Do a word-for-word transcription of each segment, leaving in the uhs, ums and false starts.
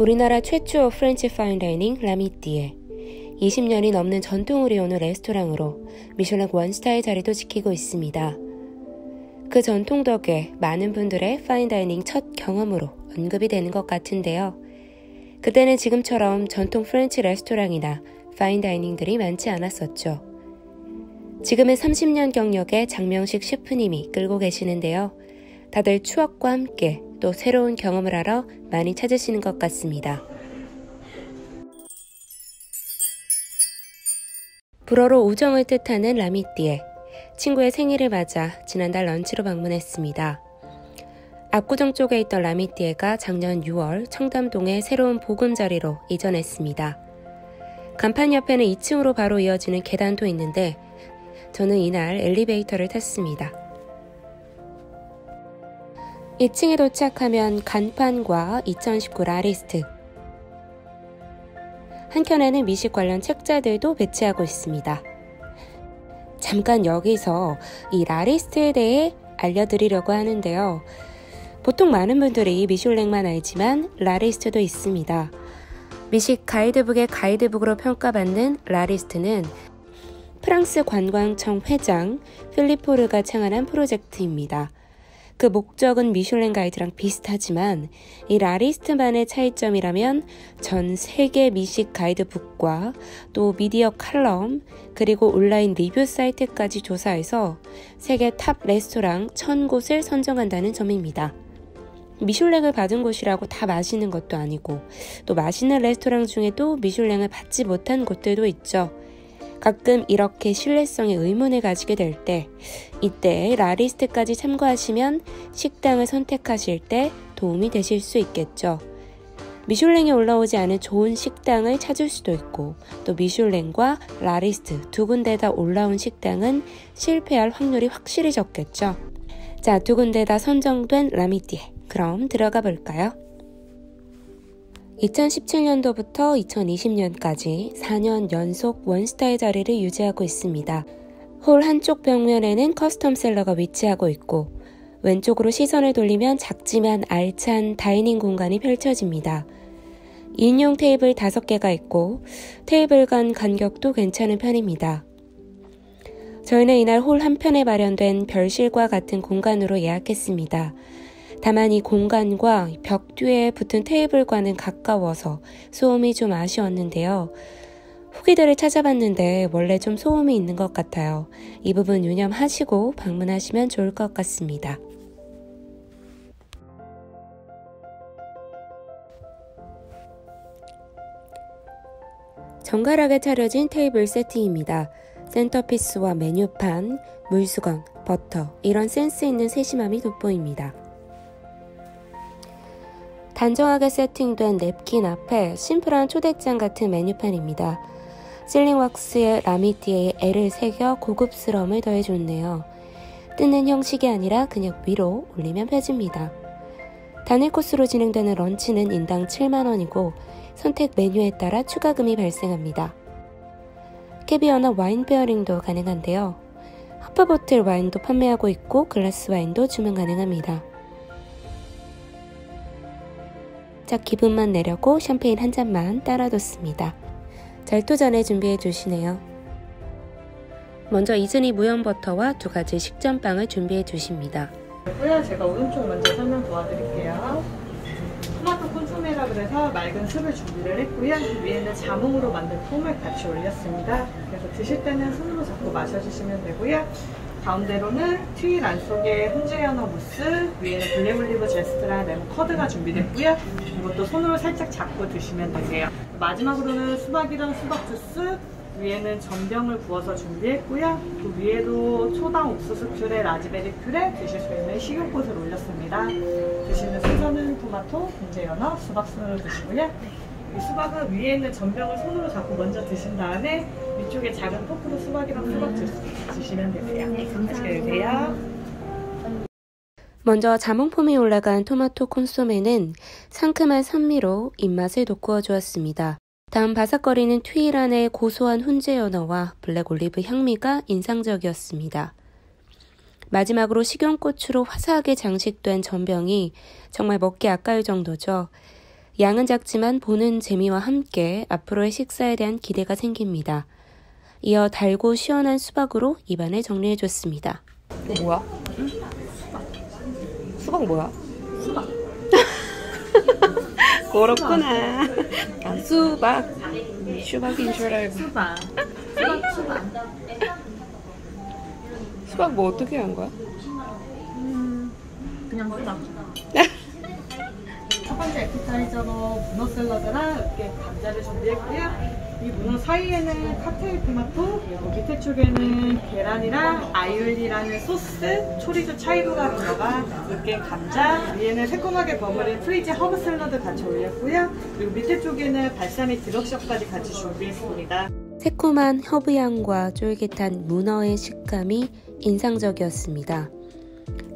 우리나라 최초 프렌치 파인다이닝 라미띠에 이십 년이 넘는 전통을 이어오는 레스토랑으로 미슐랭 원스타의 자리도 지키고 있습니다. 그 전통 덕에 많은 분들의 파인다이닝 첫 경험으로 언급이 되는 것 같은데요. 그때는 지금처럼 전통 프렌치 레스토랑이나 파인다이닝들이 많지 않았었죠. 지금은 삼십 년 경력의 장명식 셰프님이 끌고 계시는데요. 다들 추억과 함께 또 새로운 경험을 하러 많이 찾으시는 것 같습니다. 불어로 우정을 뜻하는 라미띠에 친구의 생일을 맞아 지난달 런치로 방문했습니다. 압구정 쪽에 있던 라미띠에가 작년 유월 청담동의 새로운 보금자리로 이전했습니다. 간판 옆에는 이 층으로 바로 이어지는 계단도 있는데 저는 이날 엘리베이터를 탔습니다. 이 층에 도착하면 간판과 이천십구 라리스트, 한켠에는 미식 관련 책자들도 배치하고 있습니다. 잠깐 여기서 이 라리스트에 대해 알려드리려고 하는데요. 보통 많은 분들이 미슐랭만 알지만 라리스트도 있습니다. 미식 가이드북의 가이드북으로 평가받는 라리스트는 프랑스 관광청 회장 필리포르가 창안한 프로젝트입니다. 그 목적은 미슐랭 가이드랑 비슷하지만 이 라리스트만의 차이점이라면 전 세계 미식 가이드북과 또 미디어 칼럼 그리고 온라인 리뷰 사이트까지 조사해서 세계 탑 레스토랑 천 곳을 선정한다는 점입니다. 미슐랭을 받은 곳이라고 다 맛있는 것도 아니고 또 맛있는 레스토랑 중에도 미슐랭을 받지 못한 곳들도 있죠. 가끔 이렇게 신뢰성에 의문을 가지게 될 때 이때 라리스트까지 참고하시면 식당을 선택하실 때 도움이 되실 수 있겠죠. 미슐랭에 올라오지 않은 좋은 식당을 찾을 수도 있고 또 미슐랭과 라리스트 두 군데 다 올라온 식당은 실패할 확률이 확실히 적겠죠. 자, 두 군데 다 선정된 라미띠에 그럼 들어가 볼까요? 이천십칠 년도부터 이천이십 년까지 사 년 연속 원스타의 자리를 유지하고 있습니다. 홀 한쪽 벽면에는 커스텀 셀러가 위치하고 있고 왼쪽으로 시선을 돌리면 작지만 알찬 다이닝 공간이 펼쳐집니다. 인용 테이블 다섯 개가 있고 테이블 간 간격도 괜찮은 편입니다. 저희는 이날 홀 한편에 마련된 별실과 같은 공간으로 예약했습니다. 다만 이 공간과 벽 뒤에 붙은 테이블과는 가까워서 소음이 좀 아쉬웠는데요. 후기들을 찾아봤는데 원래 좀 소음이 있는 것 같아요. 이 부분 유념하시고 방문하시면 좋을 것 같습니다. 정갈하게 차려진 테이블 세팅입니다. 센터피스와 메뉴판, 물수건, 버터 이런 센스 있는 세심함이 돋보입니다. 단정하게 세팅된 냅킨 앞에 심플한 초대장 같은 메뉴판입니다. 실링 왁스에 라미띠에의 애를 새겨 고급스러움을 더해줬네요. 뜯는 형식이 아니라 그냥 위로 올리면 펴집니다. 단일 코스로 진행되는 런치는 인당 칠만 원이고 선택 메뉴에 따라 추가금이 발생합니다. 캐비어나 와인 페어링도 가능한데요. 하프보틀 와인도 판매하고 있고 글라스 와인도 주문 가능합니다. 기분만 내려고 샴페인 한 잔만 따라뒀습니다. 절토전에 준비해 주시네요. 먼저 이즈니 무염버터와 두 가지 식전빵을 준비해 주십니다. 제가 오른쪽 먼저 설명 도와드릴게요. 토마토 콘소메라 그래서 맑은 습을 준비를 했고요. 위에는 자몽으로 만든 폼을 같이 올렸습니다. 그래서 드실 때는 손으로 잡고 마셔주시면 되고요. 가운데로는 튀긴 안쪽에 훈제 연어 무스, 위에는 블랙올리브 제스트랑 레몬 커드가 준비됐고요. 이것도 손으로 살짝 잡고 드시면 되세요. 마지막으로는 수박이랑 수박 주스, 위에는 전병을 부어서 준비했고요. 그 위에도 초당 옥수수 퓨레, 라즈베리 퓨레, 드실 수 있는 식용꽃을 올렸습니다. 드시는 순서는 토마토, 훈제 연어, 수박 순으로 드시고요. 이 수박은 위에 있는 전병을 손으로 잡고 먼저 드신 다음에 위쪽에 작은 포크로 수박이랑 수박 주스 드시면 되세요. 네, 감사합니다. 먼저 자몽폼이 올라간 토마토 콘소메는 상큼한 산미로 입맛을 돋구어 주었습니다. 다음 바삭거리는 튀이란의 고소한 훈제 연어와 블랙 올리브 향미가 인상적이었습니다. 마지막으로 식용고추로 화사하게 장식된 전병이 정말 먹기 아까울 정도죠. 양은 작지만 보는 재미와 함께 앞으로의 식사에 대한 기대가 생깁니다. 이어 달고 시원한 수박으로 입안을 정리해줬습니다. 이거 뭐야? 응? 수박. 수박 뭐야? 수박. 그렇구나. 아, 수박. 수박인 줄 알고. 수박. 수박, 수박. 수박 뭐 어떻게 한 거야? 음, 그냥 수박. 첫 번째 에피타이저로 문어 샐러드랑 이렇게 감자를 준비했고요. 이 문어 사이에는 칵테일 토마토, 밑에 쪽에는 계란이랑 아이올리라는 소스, 초리조 차이로가 들어가 으깬 감자, 위에는 새콤하게 버무린 프리지 허브 샐러드 같이 올렸고요. 그리고 밑에 쪽에는 발사믹 드럭셔까지 같이 준비했습니다. 새콤한 허브향과 쫄깃한 문어의 식감이 인상적이었습니다.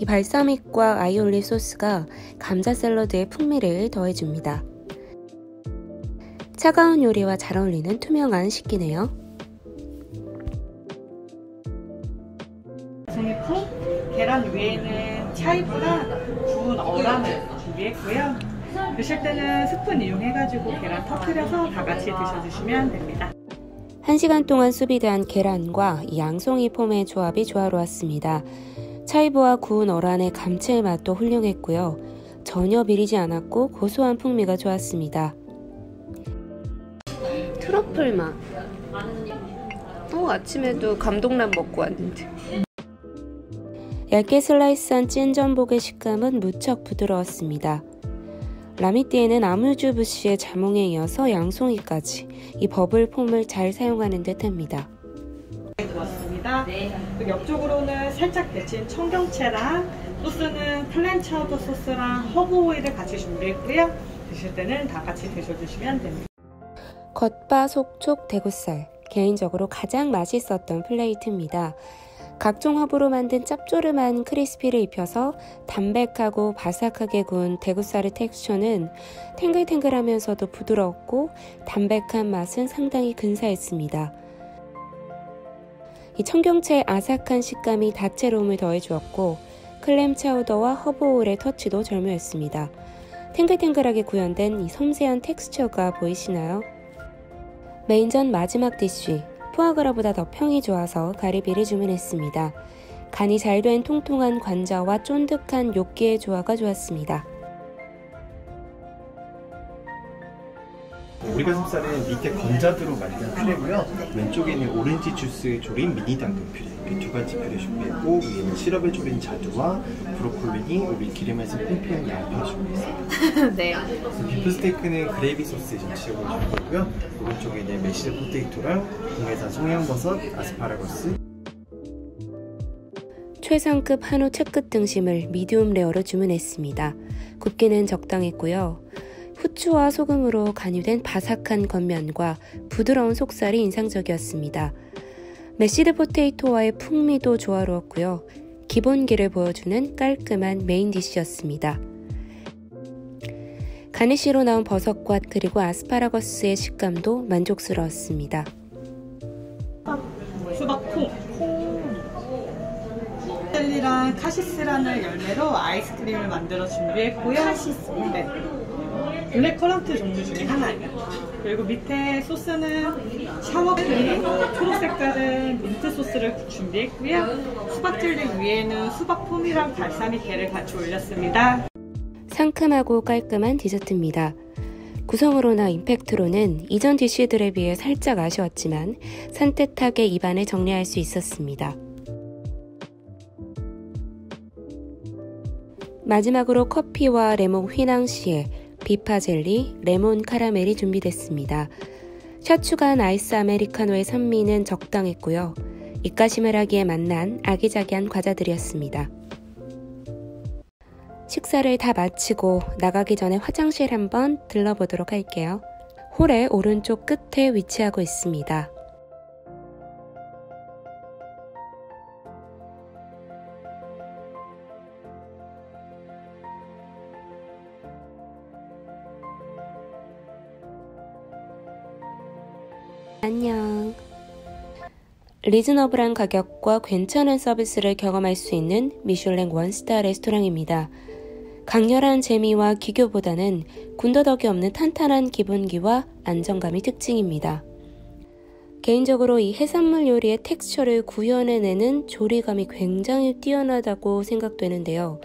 이 발사믹과 아이올리 소스가 감자 샐러드의 풍미를 더해줍니다. 차가운 요리와 잘 어울리는 투명한 식기네요. 생이국, 계란 위에는 차이브랑 구운 어람을 준비했고요. 드실 때는 스푼 이용해가지고 계란 터뜨려서 다 같이 드셔주시면 됩니다. 한 시간 동안 수비된 계란과 양송이 폼의 조합이 조화로웠습니다. 차이브와 구운 어란의 감칠맛도 훌륭했고요. 전혀 비리지 않았고 고소한 풍미가 좋았습니다. 트러플 맛. 어, 아침에도 감동란 먹고 왔는데. 얇게 슬라이스한 찐 전복의 식감은 무척 부드러웠습니다. 라미띠에는 아뮤주 부시의 자몽에 이어서 양송이까지 이 버블 폼을 잘 사용하는 듯합니다. 넣었습니다. 그 옆쪽으로는 살짝 데친 청경채랑 소스는 플랜 차우더 소스랑 허브 오일을 같이 준비했고요. 드실 때는 다 같이 드셔주시면 됩니다. 겉바 속촉 대구살, 개인적으로 가장 맛있었던 플레이트입니다. 각종 허브로 만든 짭조름한 크리스피를 입혀서 담백하고 바삭하게 구운 대구살의 텍스처는 탱글탱글하면서도 부드럽고 담백한 맛은 상당히 근사했습니다. 이 청경채의 아삭한 식감이 다채로움을 더해주었고 클램 차우더와 허브 오일의 터치도 절묘했습니다. 탱글탱글하게 구현된 이 섬세한 텍스처가 보이시나요? 메인전 마지막 디쉬, 포아그라보다 더 평이 좋아서 가리비를 주문했습니다. 간이 잘 된 통통한 관자와 쫀득한 요끼의 조화가 좋았습니다. 오리가슴살은 밑에 건자두로 만든 퓨레고요. 왼쪽에는 오렌지 주스에 졸인 미니 당근 퓨레, 이렇게 두 가지 퓨레 준비했고 위에는 시럽에 졸인 자두와 브로콜리니, 우리 기름에서 팽팽한 양파 준비했습니다. 네. 비프 스테이크는 그레이비 소스에 전체적으로 준비했고요. 오른쪽에는 메시드 포테이토랑 국내산 송양버섯, 아스파라거스. 최상급 한우 채끝 등심을 미디움 레어로 주문했습니다. 굽기는 적당했고요. 후추와 소금으로 간이된 바삭한 겉면과 부드러운 속살이 인상적이었습니다. 메시드 포테이토와의 풍미도 조화로웠고요. 기본기를 보여주는 깔끔한 메인 디쉬였습니다. 가니쉬로 나온 버섯과 그리고 아스파라거스의 식감도 만족스러웠습니다. 수박콩! 셀리랑 카시스라는 열매로 아이스크림을 만들어 준비했고요. 카시스? 네. 블랙커런트 종류 중에 하나예요. 그리고 밑에 소스는 샤워크림, 초록색깔은 민트소스를 준비했고요. 수박젤리 위에는 수박폼이랑 발사믹 게를 같이 올렸습니다. 상큼하고 깔끔한 디저트입니다. 구성으로나 임팩트로는 이전 디쉬들에 비해 살짝 아쉬웠지만 산뜻하게 입안을 정리할 수 있었습니다. 마지막으로 커피와 레몬 휘낭시에 비파 젤리, 레몬 카라멜이 준비됐습니다. 샷 추가한 아이스 아메리카노의 산미는 적당했고요. 입가심을 하기에 만난 아기자기한 과자들이었습니다. 식사를 다 마치고 나가기 전에 화장실 한번 들러보도록 할게요. 홀의 오른쪽 끝에 위치하고 있습니다. 안녕. 리즈너블한 가격과 괜찮은 서비스를 경험할 수 있는 미슐랭 원스타 레스토랑입니다. 강렬한 재미와 기교보다는 군더더기 없는 탄탄한 기본기와 안정감이 특징입니다. 개인적으로 이 해산물 요리의 텍스처를 구현해내는 조리감이 굉장히 뛰어나다고 생각되는데요.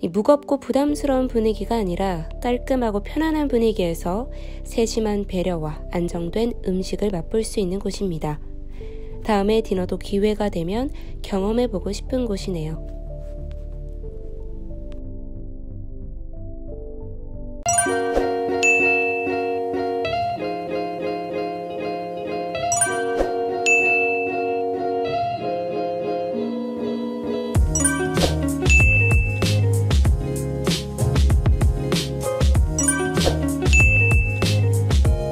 이 무겁고 부담스러운 분위기가 아니라 깔끔하고 편안한 분위기에서 세심한 배려와 안정된 음식을 맛볼 수 있는 곳입니다. 다음에 디너도 기회가 되면 경험해보고 싶은 곳이네요.